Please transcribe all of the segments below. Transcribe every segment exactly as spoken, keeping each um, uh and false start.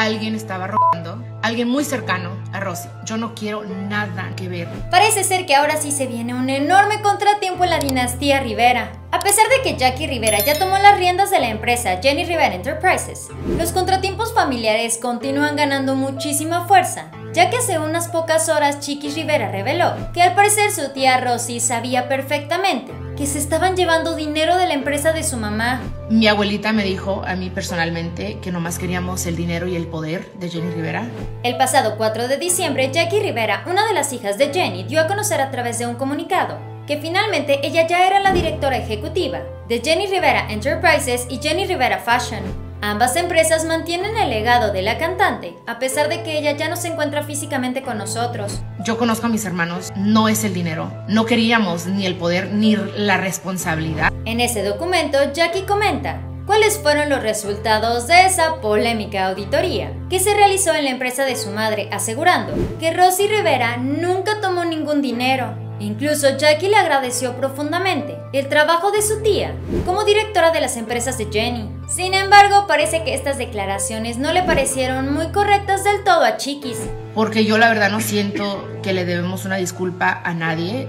alguien estaba robando, alguien muy cercano a Rosie. Yo no quiero nada que ver. Parece ser que ahora sí se viene un enorme contratiempo en la dinastía Rivera. A pesar de que Jackie Rivera ya tomó las riendas de la empresa Jenni Rivera Enterprises, los contratiempos familiares continúan ganando muchísima fuerza, ya que hace unas pocas horas Chiquis Rivera reveló que al parecer su tía Rosie sabía perfectamente que se estaban llevando dinero de la empresa de su mamá. Mi abuelita me dijo a mí personalmente que nomás queríamos el dinero y el poder de Jenni Rivera. El pasado cuatro de diciembre, Jackie Rivera, una de las hijas de Jenni, dio a conocer a través de un comunicado que finalmente ella ya era la directora ejecutiva de Jenni Rivera Enterprises y Jenni Rivera Fashion. Ambas empresas mantienen el legado de la cantante, a pesar de que ella ya no se encuentra físicamente con nosotros. Yo conozco a mis hermanos, no es el dinero. No queríamos ni el poder ni la responsabilidad. En ese documento, Jackie comenta cuáles fueron los resultados de esa polémica auditoría que se realizó en la empresa de su madre, asegurando que Rosie Rivera nunca tomó ningún dinero. Incluso Jackie le agradeció profundamente el trabajo de su tía como directora de las empresas de Jenni. Sin embargo, parece que estas declaraciones no le parecieron muy correctas del todo a Chiquis. Porque yo la verdad no siento que le debemos una disculpa a nadie.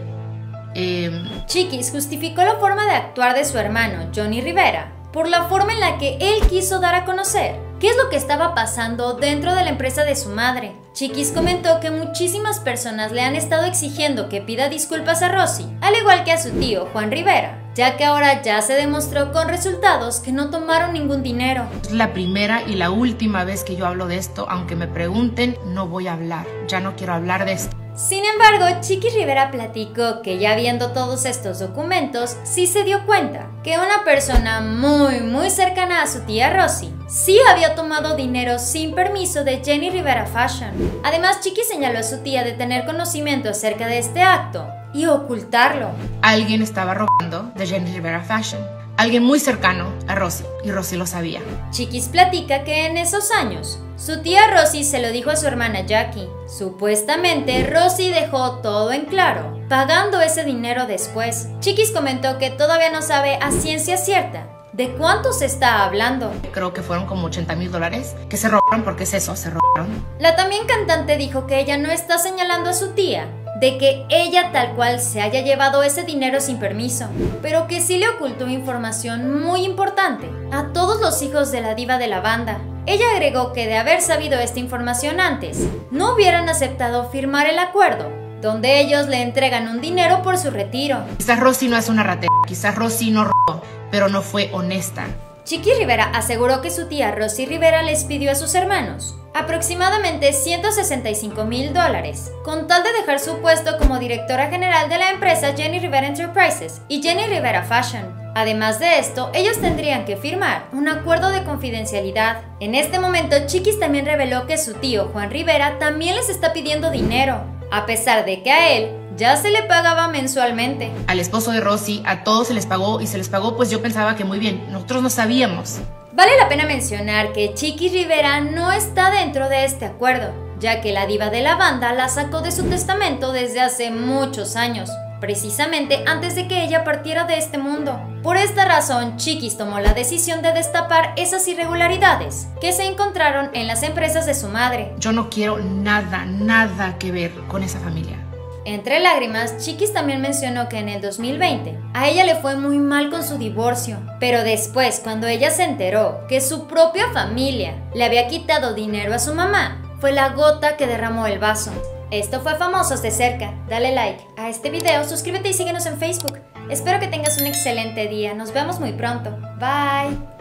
Eh... Chiquis justificó la forma de actuar de su hermano, Johnny Rivera, por la forma en la que él quiso dar a conocer qué es lo que estaba pasando dentro de la empresa de su madre. Chiquis comentó que muchísimas personas le han estado exigiendo que pida disculpas a Rosie, al igual que a su tío Juan Rivera, ya que ahora ya se demostró con resultados que no tomaron ningún dinero. Es la primera y la última vez que yo hablo de esto, aunque me pregunten, no voy a hablar, ya no quiero hablar de esto. Sin embargo, Chiquis Rivera platicó que ya viendo todos estos documentos, sí se dio cuenta que una persona muy muy cercana a su tía Rosie sí había tomado dinero sin permiso de Jenni Rivera Fashion. Además, Chiquis señaló a su tía de tener conocimiento acerca de este acto y ocultarlo. Alguien estaba robando de Jenni Rivera Fashion. Alguien muy cercano a Rosie, y Rosie lo sabía. Chiquis platica que en esos años, su tía Rosie se lo dijo a su hermana Jackie. Supuestamente, Rosie dejó todo en claro, pagando ese dinero después. Chiquis comentó que todavía no sabe a ciencia cierta de cuánto se está hablando. Creo que fueron como ochenta mil dólares que se robaron, porque es eso, se robaron. La también cantante dijo que ella no está señalando a su tía de que ella tal cual se haya llevado ese dinero sin permiso, pero que sí le ocultó información muy importante a todos los hijos de la diva de la banda. Ella agregó que de haber sabido esta información antes, no hubieran aceptado firmar el acuerdo, donde ellos le entregan un dinero por su retiro. Quizás Rosie no es una ratera, quizás Rosie no robó, pero no fue honesta. Chiquis Rivera aseguró que su tía Rosie Rivera les pidió a sus hermanos aproximadamente ciento sesenta y cinco mil dólares, con tal de dejar su puesto como directora general de la empresa Jenni Rivera Enterprises y Jenni Rivera Fashion. Además de esto, ellos tendrían que firmar un acuerdo de confidencialidad. En este momento, Chiquis también reveló que su tío Juan Rivera también les está pidiendo dinero, a pesar de que a él ya se le pagaba mensualmente. Al esposo de Rosie, a todos se les pagó, y se les pagó, pues yo pensaba que muy bien, nosotros no sabíamos. Vale la pena mencionar que Chiquis Rivera no está dentro de este acuerdo, ya que la diva de la banda la sacó de su testamento desde hace muchos años, precisamente antes de que ella partiera de este mundo. Por esta razón, Chiquis tomó la decisión de destapar esas irregularidades que se encontraron en las empresas de su madre. Yo no quiero nada, nada que ver con esa familia. Entre lágrimas, Chiquis también mencionó que en el dos mil veinte a ella le fue muy mal con su divorcio, pero después, cuando ella se enteró que su propia familia le había quitado dinero a su mamá, fue la gota que derramó el vaso. Esto fue Famosos de Cerca. Dale like a este video, suscríbete y síguenos en Facebook. Espero que tengas un excelente día, nos vemos muy pronto. Bye.